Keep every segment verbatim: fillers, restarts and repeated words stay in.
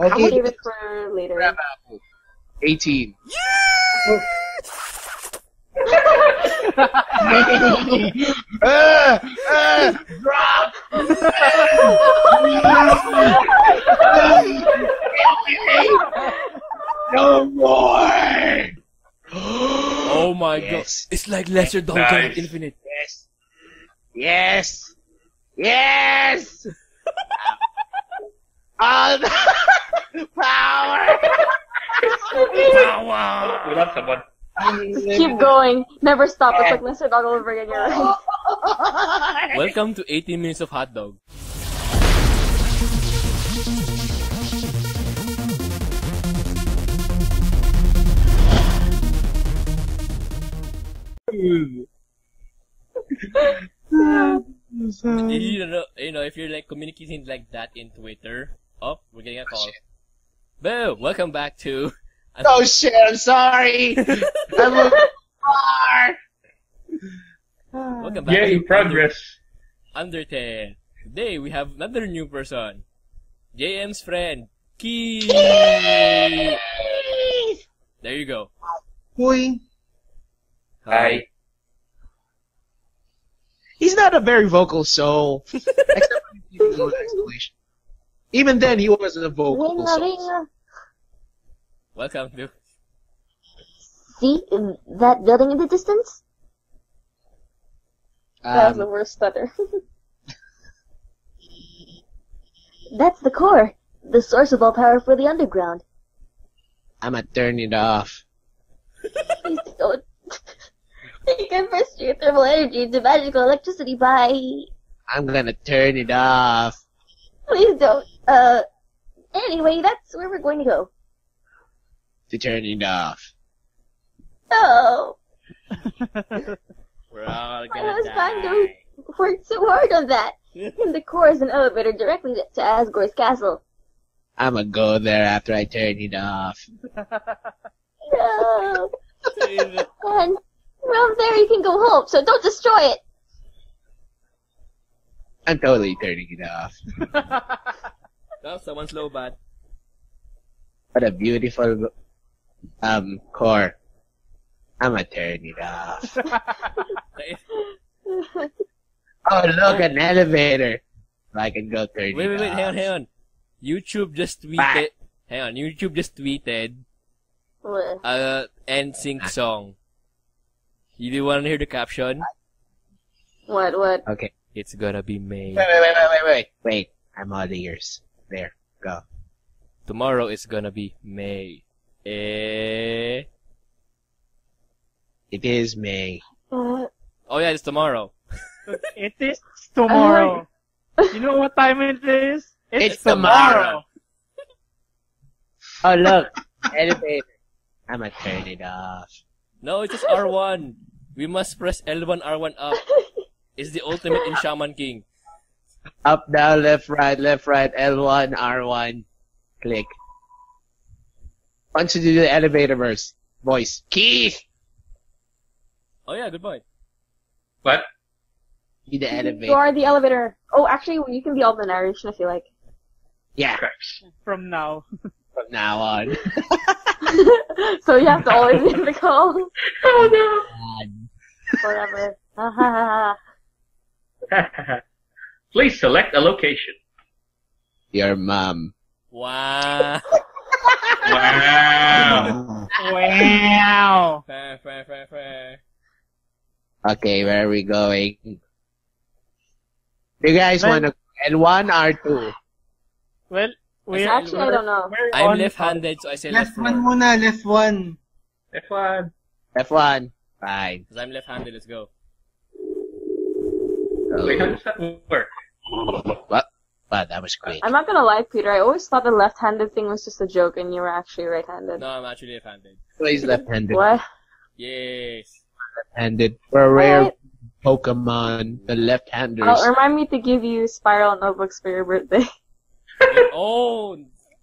Okay. How much save it for later. Crab apple. eighteen. Yeah! uh, uh, drop! No more! Oh my yes. god. It's like Lesser Dog nice. Infinite. Yes. Yes. Yes! All the power! Power! We love someone. Just keep going. Never stop. It's like Lesser Dog all over again. You're right. Welcome to eighteen minutes of hot dog. You know, you know, if you're like communicating like that in Twitter, oh, we're getting a call. Oh, Boo! Welcome back to. I'm oh shit! I'm sorry. I'm a far. Welcome back. Yeah, in progress. Undertale. Today we have another new person. J M's friend, Keith. Keith. There you go. Boy. Hi. He's not a very vocal soul. Except for explanation. Even then, he wasn't a vocal soul. Welcome to. See that building in the distance? Um, that was the worst stutter. That's the core, the source of all power for the underground. I'ma turn it off. Please don't. You can burst your thermal energy into magical electricity by... I'm gonna turn it off. Please don't. Uh, anyway, that's where we're going to go. To turn it off. No. We're all gonna I was die. trying to work so hard on that. And the core is an elevator directly to Asgore's castle. I'ma go there after I turn it off. No. And from there you can go home, so don't destroy it. I'm totally turning it off. No, someone's low bad. What a beautiful um core. I'ma turn it off. Oh look, an elevator. I can go turn wait, it wait, off. Wait, wait, wait, hang on, hang on. YouTube just tweeted bah. hang on, YouTube just tweeted what? uh N sync song. You do wanna hear the caption? What what? Okay. It's gonna be made. Wait, wait, wait, wait, wait, wait. I'm all ears. There, go. Tomorrow is gonna be May. Eh. It is May. Uh, oh yeah, it's tomorrow. It is tomorrow. You know what time it is? It's, it's tomorrow. tomorrow. Oh look, elevator. I'ma turn it off. No, it's just R one. We must press L one, R one up. It's the ultimate in Shaman King. Up, down, left, right, left, right, L one, R one. Click. Once you do the elevator verse voice. Keith! Oh yeah, good point. What? You the elevator. You are the elevator. Oh, actually, you can be all the narration, I feel like. Yeah. From now. From now on. So you have to always be in the call. Oh no! Forever. Please select a location. Your mom. Wow. Wow. Wow. Fair, fair, fair, fair. Okay, where are we going? You guys want to L one or two? Well, we're actually we're, I don't know. I'm left-handed, so I say left. Left one, one, left one. Left one. Left one. Fine. Because I'm left-handed. Let's go. Oh. Wait, how does that work? What? Wow, that was quick. I'm not gonna lie, Peter. I always thought the left-handed thing was just a joke, and you were actually right-handed. No, I'm actually left-handed. So he's left-handed. What? Yes. Left-handed. For a rare what? Pokemon, the left-handers. Oh, remind me to give you spiral notebooks for your birthday. Oh,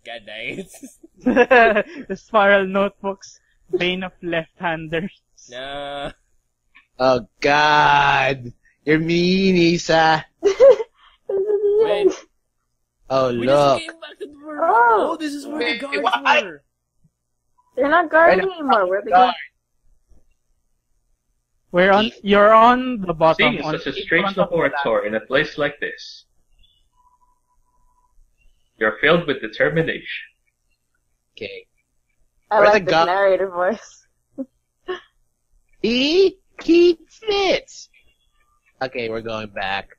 god dang it. The spiral notebooks, bane of left-handers. No. Oh god, you're mean, Isa. Wait. Oh, we look. Just came back to the world. Oh, oh, this is where the guards what? were. They're not guarding They're not anymore. Where the guards? We're on. You're on the bottom. Seeing such a strange laboratory in a place like this, you're filled with determination. Okay. I like the narrator voice. E Keith Fitz. Okay, we're going back.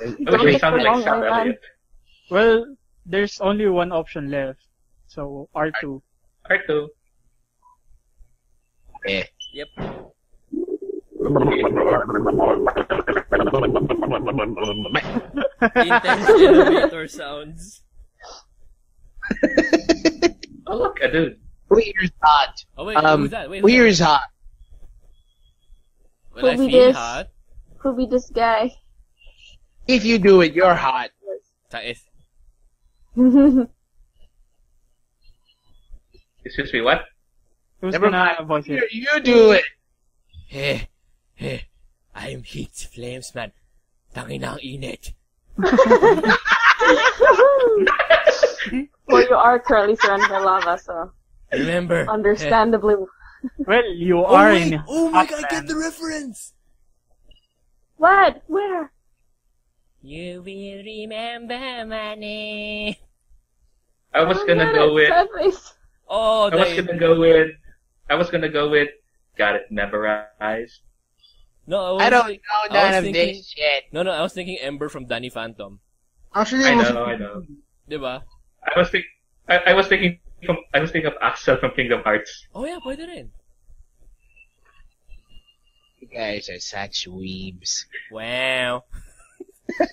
Okay, sounded like Sam Elliott. Well, there's only one option left, so R two. R two. Eh. Yep. Intense elevator sounds. Oh look, a dude. Weir's hot. Oh wait, um, who's that? Wait, Weir's hot. Will I feel hot? Who be this guy? If you do it, you're hot. That is. Excuse me, what? Who's Never mind. Voice you, you do it. Hey, hey, I'm heat flames, man. Tangin ang init. Well, you are currently surrounded by lava, so. Remember. Understandably. Well, you oh are my, in. Oh my god! I get the reference. What? Where? You will remember my name. I was oh, gonna go with. Perfect. Oh, I was gonna go with. I was gonna go with. Got it memorized. No, I, I don't think, know none of thinking, this shit. No, no, I was thinking Ember from Danny Phantom. Actually, I, I know, I know. Diba? I was think. I, I was thinking. From, I was thinking of Axel from Kingdom Hearts. Oh yeah, pwede rin. You guys are such weebs. Wow.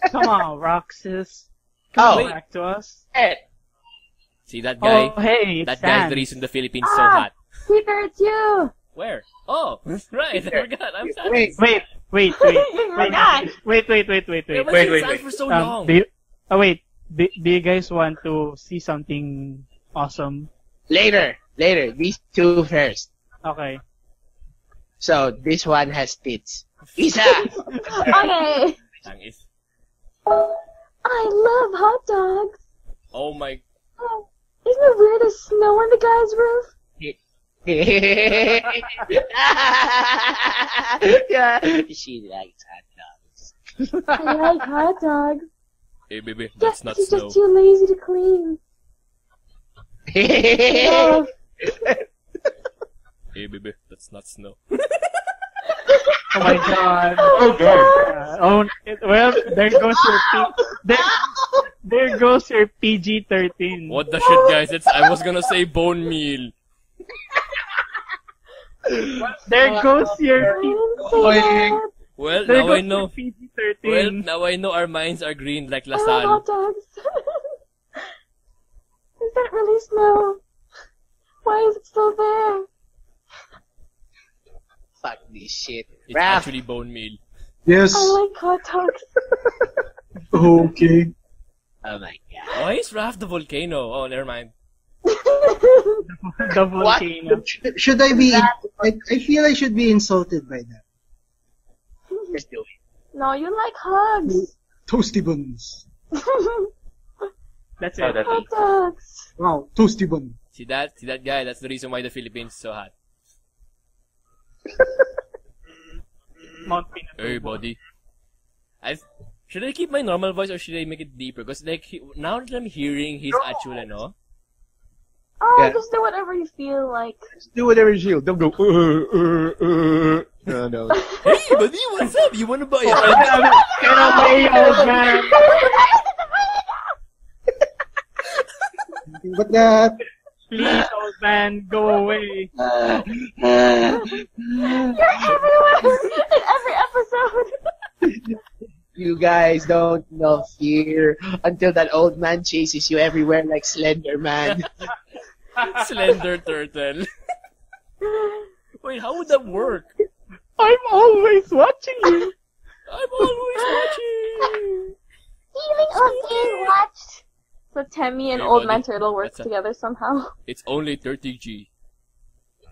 Come on, Roxas. Come oh, back to us. Ed. See that guy? Oh, hey, that Sam. Guy's the reason the Philippines ah, so hot. Peter, it's you! Where? Oh, right, Peter. I forgot. I'm sorry. Wait, wait, wait, wait. wait, wait, wait, wait, wait, wait. Wait, wait, wait. wait. For so um, long. Do you, oh, wait. Do, do you guys want to see something awesome? Later, later. These two first. Okay. So, this one has tits. Isa! Okay. I love hot dogs. Oh my. Oh, isn't it weird there's snow on the guy's roof? Yeah, she likes hot dogs. I like hot dogs. Hey baby, that's yeah, not she's snow. She's just too lazy to clean. Hey baby, that's not snow. Oh my god. Oh god. Oh, well, there goes your P there, there goes your P G thirteen. What the shit, guys? It's I was gonna say bone meal. There goes your P G thirteen. Well, now I know. Well, now I know our minds are green like LaSalle. Is that really snow? Why is it still there? Fuck this shit. It's Raph. Actually bone meal. Yes. I like hot dogs. Okay. Oh my god. Why is Raph the volcano? Oh, never mind. The volcano. What? Should, should I be? I, I feel I should be insulted by that. Just do it. No, you like hugs. Toasty buns. That's it. Oh, that's hot it. Dogs. Wow, toasty bun. See that? See that guy? That's the reason why the Philippines is so hot. Hey, buddy. I should I keep my normal voice or should I make it deeper? Because like he, now that I'm hearing his no. actual, no. Oh, yeah. Just do whatever you feel like. Just do whatever you feel. Don't go. Uh, uh, uh. No, no. Hey, buddy, what's up? You wanna buy? Get away, old man. But that. Please, old man, go away. Uh, uh, You're everywhere in every episode. You guys don't know fear until that old man chases you everywhere like Slender Man. Slender Turtle. Wait, how would that work? I'm always watching you. I'm always watching. Feeling of being watched. So Temmie and hey, Old buddy. Man Turtle work a, together somehow. It's only thirty G.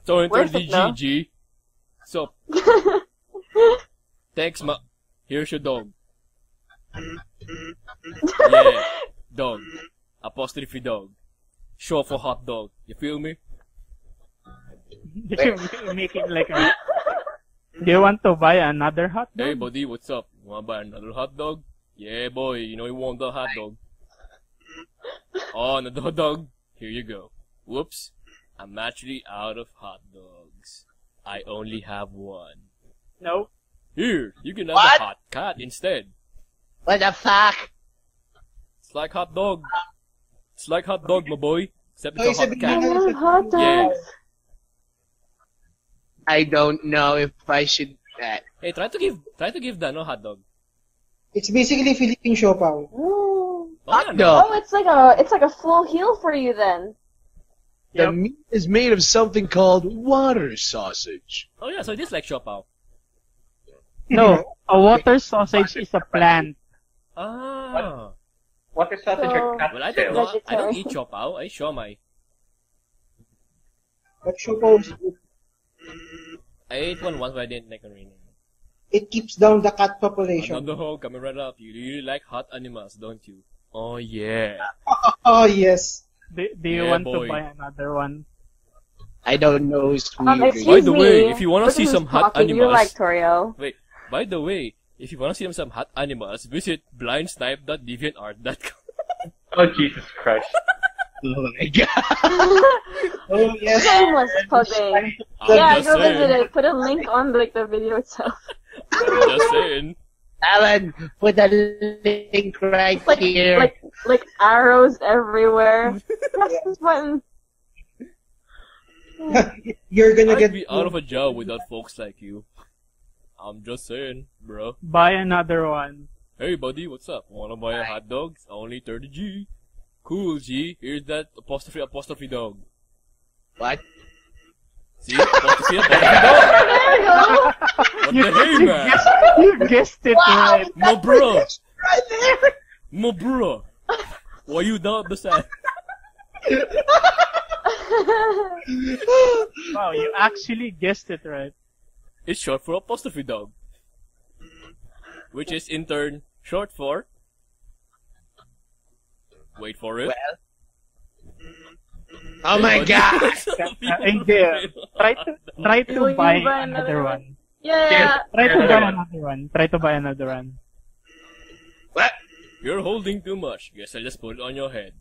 It's only thirty G, G. So. Thanks, ma. Here's your dog. Yeah. dog, apostrophe dog, show for hot dog. You feel me? Did you make it like a... Do you want to buy another hot dog? Hey buddy, what's up? You wanna buy another hot dog? Yeah boy, you know you want the hot dog. Oh, another hot dog. Here you go. Whoops. I'm actually out of hot dogs. I only have one. No. Here, you can have what? A hot cat instead. What the fuck? It's like hot dog. It's like hot dog, my boy. Except it's oh, a hot cat. I love hot dogs. Yeah. I don't know if I should. Uh, hey, try to give, try to give Dano hot dog. It's basically Philippine siopao. Oh, hot dog. Oh, it's like a, it's like a full heel for you then. The yep. meat is made of something called water sausage. Oh yeah, so it is like siopao. No, a water sausage is a plant. Ah. What? Water sausage so, or cat well, I don't know. I don't eat siopao. I eat siomai. But siopao is good. I ate one once, but I didn't like a rain. It keeps down the cat population. On the whole, coming right up, you really like hot animals, don't you? Oh yeah. Oh yes. Do, do you yeah, want boy. to buy another one? I don't know. It's um, by the me. way, if you wanna Listen see some hot talking. animals, you like Torio. Wait. By the way, if you wanna see some hot animals, visit blindsnipe dot deviantart dot com. Oh Jesus Christ. Oh my god. Oh yes. Shameless pudding. Yeah, go saying. visit it. Put a link on like the video itself. I'm just saying. Alan, put a link right like, here. Like, like arrows everywhere. Press this button. You're gonna I'd get be out of a job without folks like you. I'm just saying, bro. Buy another one. Hey buddy, what's up? Wanna buy a hot dog? It's only thirty G. Cool G. Here's that apostrophe apostrophe dog. What? See? Apostrophe apostrophe dog. There you go. What you, the hey you man? Guessed, you guessed it wow, right. My bro. Right there. My bro. Why you down beside? Wow, you actually guessed it right. It's short for apostrophe dog, which is in turn short for. Wait for it. Well. Oh my god! Angel, try to try to Will buy, buy another, another one. one. Yeah. yeah. Try to buy another one. Try to buy another one. What? You're holding too much. Guess I just put it on your head.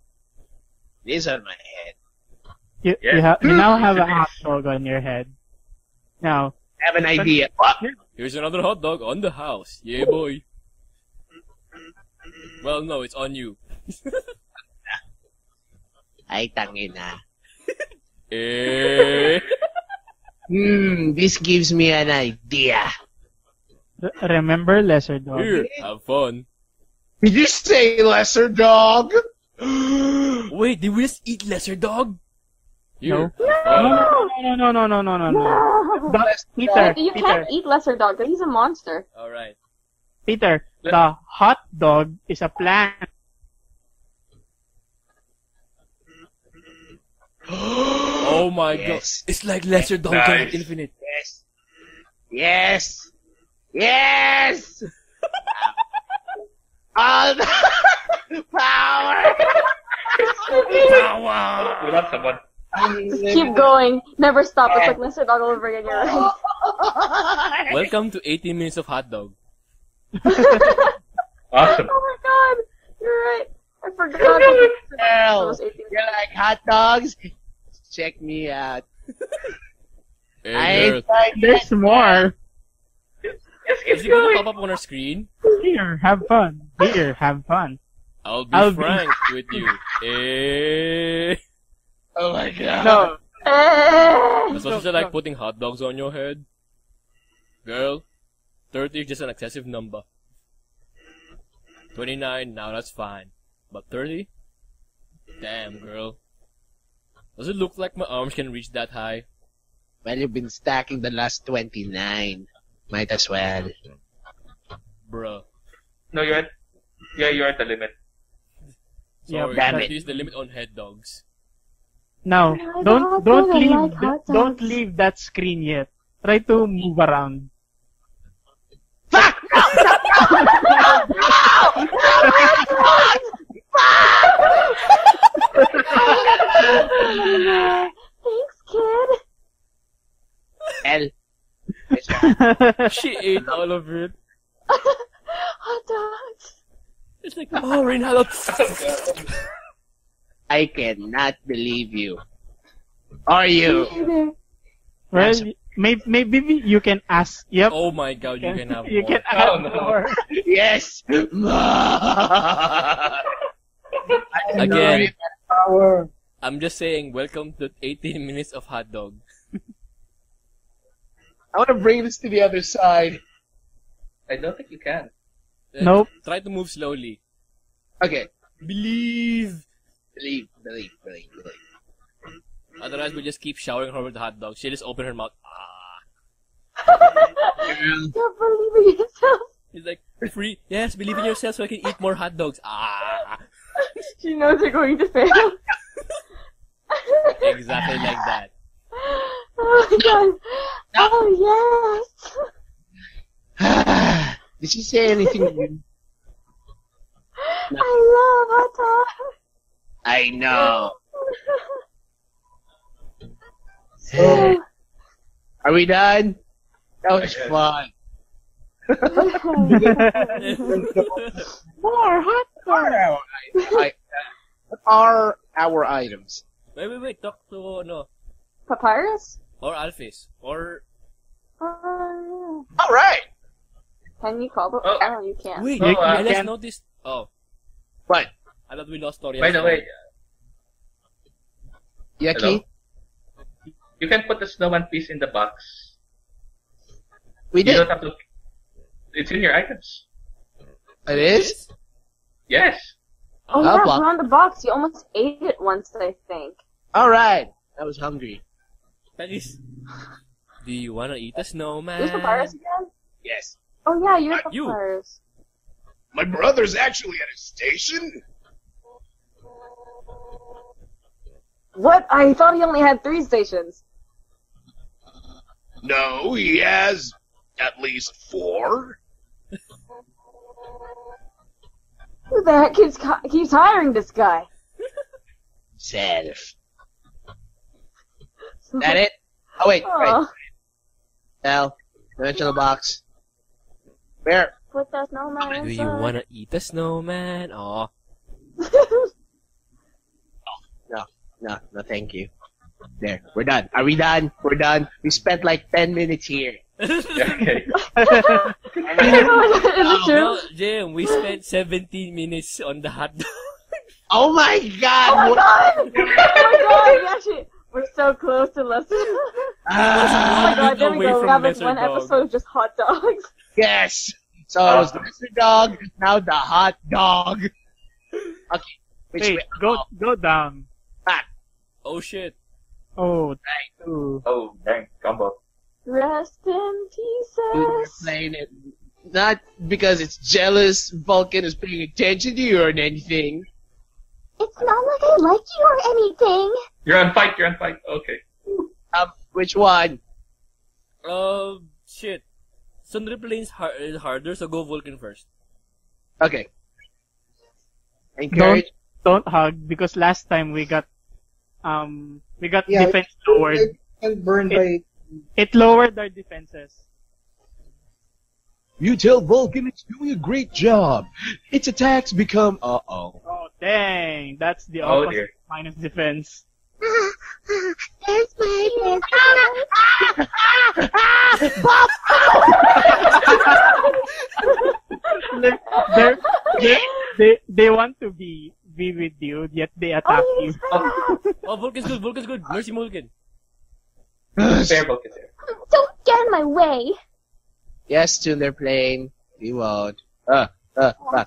These are my head. You, yeah. you, ha you now have a hot dog on your head. Now. I have an idea. What? Here's another hot dog on the house. Yeah, boy. Well, no, it's on you. Ay, tangina. Eh. Hmm, this gives me an idea. Remember Lesser Dog. Here, have fun. Did you say Lesser Dog? Wait, did we just eat Lesser Dog? No. No. no, no, no, no, no, no, no, no. The, Peter, you Peter. can't eat Lesser Dog. He's a monster. All right, Peter. The hot dog is a plant. Oh my yes. god! It's like Lesser Dog nice. and Infinite. Yes. Yes. Yes. All the power. Power. We love someone. Keep going. Never stop. It's like Lesser Dog all over again. Welcome to eighteen minutes of hot dog. Awesome. Oh my god. You're right. I forgot. Hell, you're like hot dogs? Check me out. Hey, I ain't like There's that. more. Is it going to pop up on our screen? Here, have fun. Here, have fun. I'll be I'll frank be... with you. Hey. Oh my god. No. That's what you said, like putting hot dogs on your head. Girl, thirty is just an excessive number. twenty-nine, now that's fine. But thirty? Damn, girl. Does it look like my arms can reach that high? Well, you've been stacking the last twenty-nine. Might as well. Bruh. No, you're at, yeah, you're at the limit. Sorry, yeah, that is the limit on head dogs. Now, don't don't leave don't leave that screen yet. Try to move around. Fuck! No! No! No! No! No! Thanks, kid. L. She ate all of it. Hot dogs. It's like, oh, Reynaldo. I cannot believe you. Are you? Well, maybe, maybe you can ask. Yep. Oh my God, you can have more. You can have oh, no. more. Yes. Again, I'm just saying, welcome to eighteen minutes of hot dog. I want to bring this to the other side. I don't think you can. Uh, nope. Try to move slowly. Okay. Believe. Believe, believe, believe, believe. Otherwise, we just keep showering her with the hot dog. She'll just open her mouth. Ah. Don't believe in yourself. She's like, free. Yes, believe in yourself so I can eat more hot dogs. Ah. She knows you're going to fail. Exactly like that. Oh my God. No. Oh yes. Did she say anything? No. I love hot dogs. I know. So, are we done? That was fun. More hot dogs. What are our items? Wait, wait, wait. Talk to no. Papyrus? Or Alphys. Or... Uh, Alright! Can you call the... Oh. Oh, you can't. Wait, oh, I just uh, noticed... Oh. What? I thought we lost story. By the way... Yeah, Keith? You can put the snowman piece in the box. We did. You don't have to... It's in your items. It is? Yes. Oh, oh yeah, around the box. You almost ate it once, I think. Alright. I was hungry. That is... Do you wanna eat a snowman? Is Papyrus again? Yes. Oh yeah, you're Papyrus. You. My brother's actually at his station? What? I thought he only had three stations. No, he has at least four. Who the heck keeps, keeps hiring this guy? Self. Is that it? Oh, wait. Right. Now, dimensional box. Where? With the snowman. Do you want to eat the snowman? Aw. Oh, no. No, no, thank you. There. We're done. Are we done? We're done. We spent like ten minutes here. Okay. Oh, no, no, Jim, we spent seventeen minutes on the hot dog. Oh, my God. Oh, my God. Oh, my God. Actually. We're so close to Lesser Dog. Ah, oh my God, there we go. We have this one episode just hot dogs. Yes! So it was the Lesser Dog, now the hot dog. Okay. Which hey, way? Go, go down. Back. Oh shit. Oh, dang. Ooh. Oh, dang. Combo. Rest in pieces. We're playing it. Not because it's jealous Vulkin is paying attention to you or anything. It's not like I like you or anything. You're on fight, you're on fight. Okay. Um, which one? Uh, shit. Tsunderplane's hard is harder, so go Vulkin first. Okay. Encourage. Don't, don't hug, because last time we got, um, we got yeah, defense it, lowered. It, it, burned it, it lowered our defenses. You tell Vulkin it's doing a great job. Its attacks become, uh-oh. Oh, dang. That's the oh, opposite dear. Minus defense. Ah, ah, that's my best. Ah, ah, ah, ah, ah, they, they, they want to be, be with you, yet they attack oh, you. Oh, oh, Vulkin's good, Vulkin's good. Mercy Vulkin. Fair Vulkin there. Don't get in my way. Yes, to their plane. We won't. Uh, uh, uh,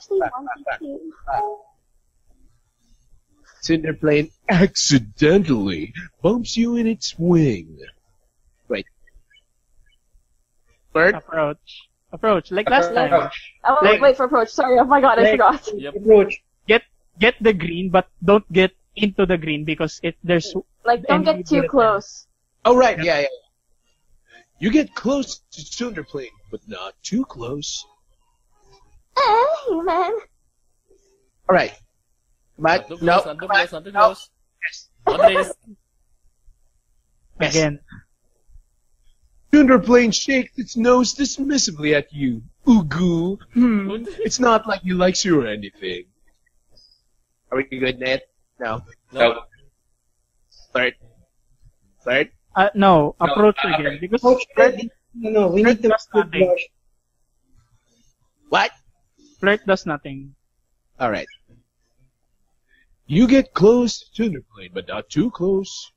Tsunderplane accidentally bumps you in its wing. Wait. Bird? Approach. Approach. Like approach. Last time. Oh, like, wait for approach. Sorry. Oh my God, like, I forgot. Yep. Approach. Get get the green, but don't get into the green because it there's like don't get too close. Oh right. Yeah. Yeah. You get close to Tsunderplane, but not too close. Uh, human. All right. But, not too close, no, not too close, not too close. No. Yes. Yes. Again. Tsunderplane shakes its nose dismissively at you. Ugu. Hmm. It's not like he likes you or anything. Are we good, Ned? No. No. no. Third. Third? Uh, no, no, approach uh, again. Because approach Flirt, no, no, we need to does nothing. Push. What? Flirt does nothing. Alright. You get close to Tsunderplane, but not too close.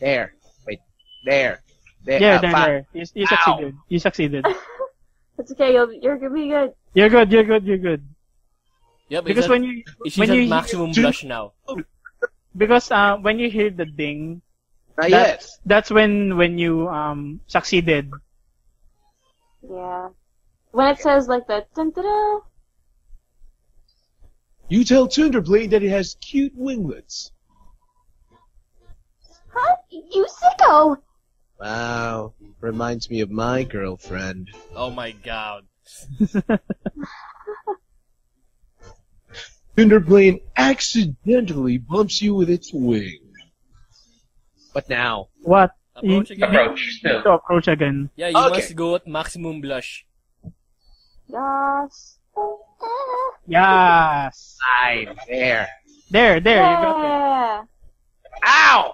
There. Wait. There. There. Yeah, uh, there, there. You, you succeeded. You succeeded. It's okay. You're, you're gonna be good. You're good. You're good. You're good. Yeah, because at, when you when you maximum hear, blush now. Because uh, when you hear the ding, that's, yes. that's when when you um succeeded. Yeah. When it says like that, dun, dun, dun. You tell Tsunderplane that it has cute winglets. Huh? You sicko! Wow. Reminds me of my girlfriend. Oh my god. Tsunderplane accidentally bumps you with its wing. What now? What? Approach again. Approach. No. To approach again. Yeah, you okay. must go at maximum blush. Yes. Yes. Aye, there. There, there. Yeah. You got it. Ow!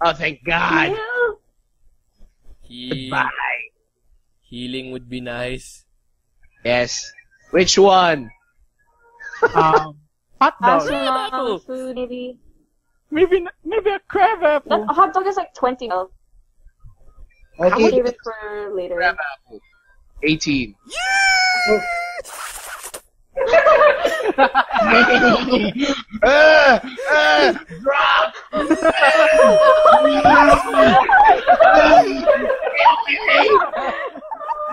Oh, thank God. He Goodbye. Healing would be nice. Yes. Which one? um, hot dog. Uh, food, maybe. Maybe, maybe a crab apple. That, a hot dog is like twenty. I'll okay. save it for later. Crab apple. eighteen. Yeah! uh, uh, drop!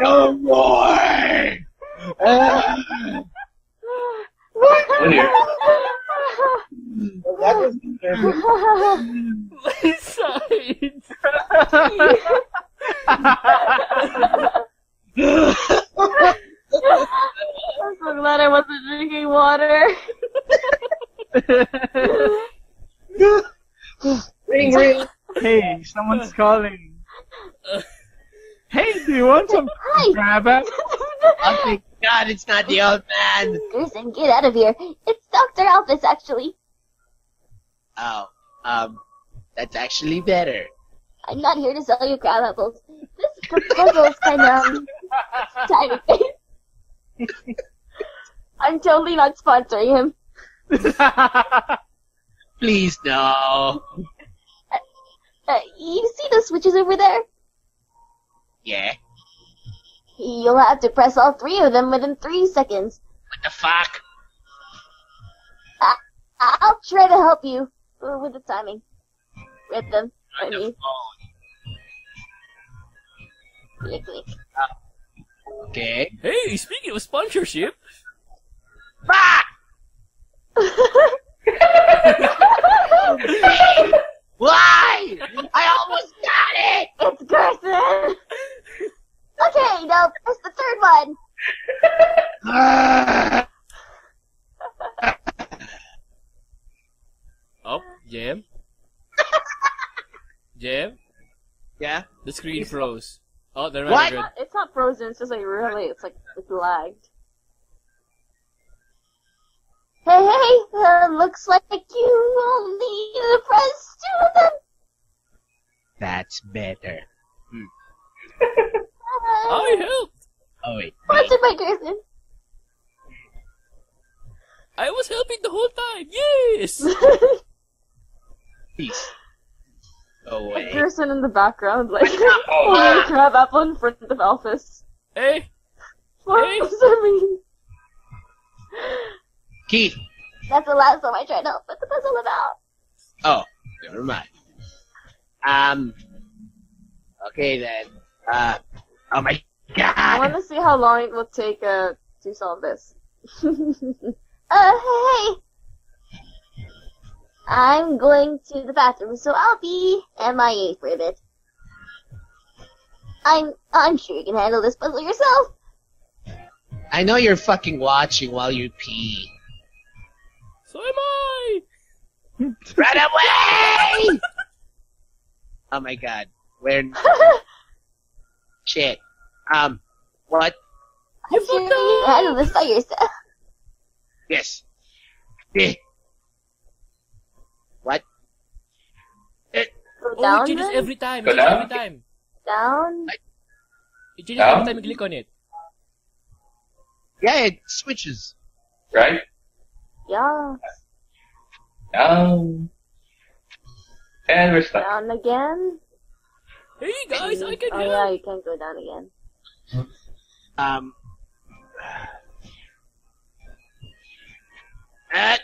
No more! Uh, my side. I'm so glad I wasn't drinking water. Ring, ring. Hey, someone's calling. Hey, do you want some crab apple? Oh my god, it's not the old man. Susan, get out of here. It's Doctor Alphys, actually. Oh, um, that's actually better. I'm not here to sell you crab apples. This proposal is kind of um, tiny. I'm totally not sponsoring him. Please, no. Uh, uh, you see the switches over there? Yeah. You'll have to press all three of them within three seconds. What the fuck? I, I'll try to help you with the timing. With them. I mean. Click, click. Uh, Okay. Hey, speaking of sponsorship. Fuck! Why? I almost got it! It's Gerson! Okay, now press the third one. Oh, jam. Jam? Yeah? The screen froze. Oh, they're not good. It's not frozen, it's just like really, it's like, it's lagged. Hey, hey, uh, looks like you only press two of them. That's better. Hmm. uh, I helped. Oh, wait. Watch it, my Gerson. I was helping the whole time, yes! Peace. Oh, wait. A person in the background, like, holding a crab apple in front of Alphys. Hey! What hey. does that mean? Keith! That's the last time I tried to help with the puzzle about. Oh, never mind. Um, okay then. Uh, oh my god! I want to see how long it will take uh, to solve this. uh, hey! I'm going to the bathroom, so I'll be M I A for a bit. I'm I'm sure you can handle this puzzle yourself. I know you're fucking watching while you pee. So am I! Run away! Oh my god. Where? Shit. Um, what? You fucked up! I don't know, saw yourself. Yes. Yeah. What? It, oh, down it changes then? Every time. It changes every time. Down? It changes down? Every time you click on it. Yeah, it switches. Right? Yeah. Down. And we're stuck. Down again? Hey guys, I can oh, help! Oh yeah, you can go down again. Um. At.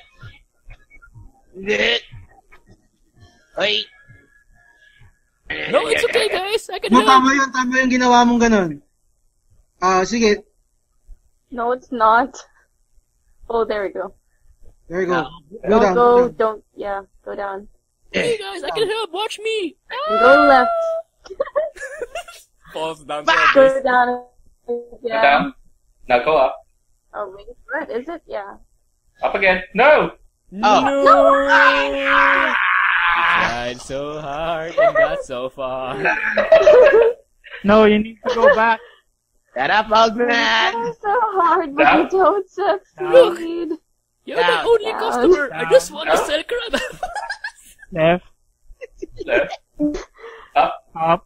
Wait. No, it's okay guys, I can help! No, tama yun, tama yung ginawa mong ganun. Ah, uh, sige. No, it's not. Oh, there we go. There we go. No. Go down. Go, down. Don't, yeah, go down. Hey guys, I can help, watch me! Go left. Falls down. Go down. Yeah. Go down. Now go up. Oh, wait, what is it? Yeah. Up again. No! No! No! No! You tried so hard and got so far. No, you need to go back. Shut up, old man! You try so hard, but down. You don't succeed. Look, you're down. My only down. Customer. Down. I just want down. To sell crap. Left. Left. Up. Up. Up.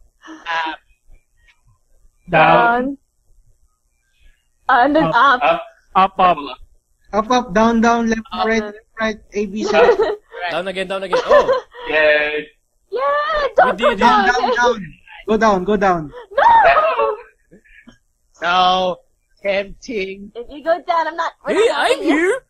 Down. Down. Under. Up. Up. Up. Up. Up. Up. Up, up, down, down, left, up. Right, left, right, A, B, C. Right. Down again, down again. Oh! Yay! Yeah, don't go down! Down, down, down. Go down, go down. No! So tempting. If you go down, I'm not... Hey, I'm here!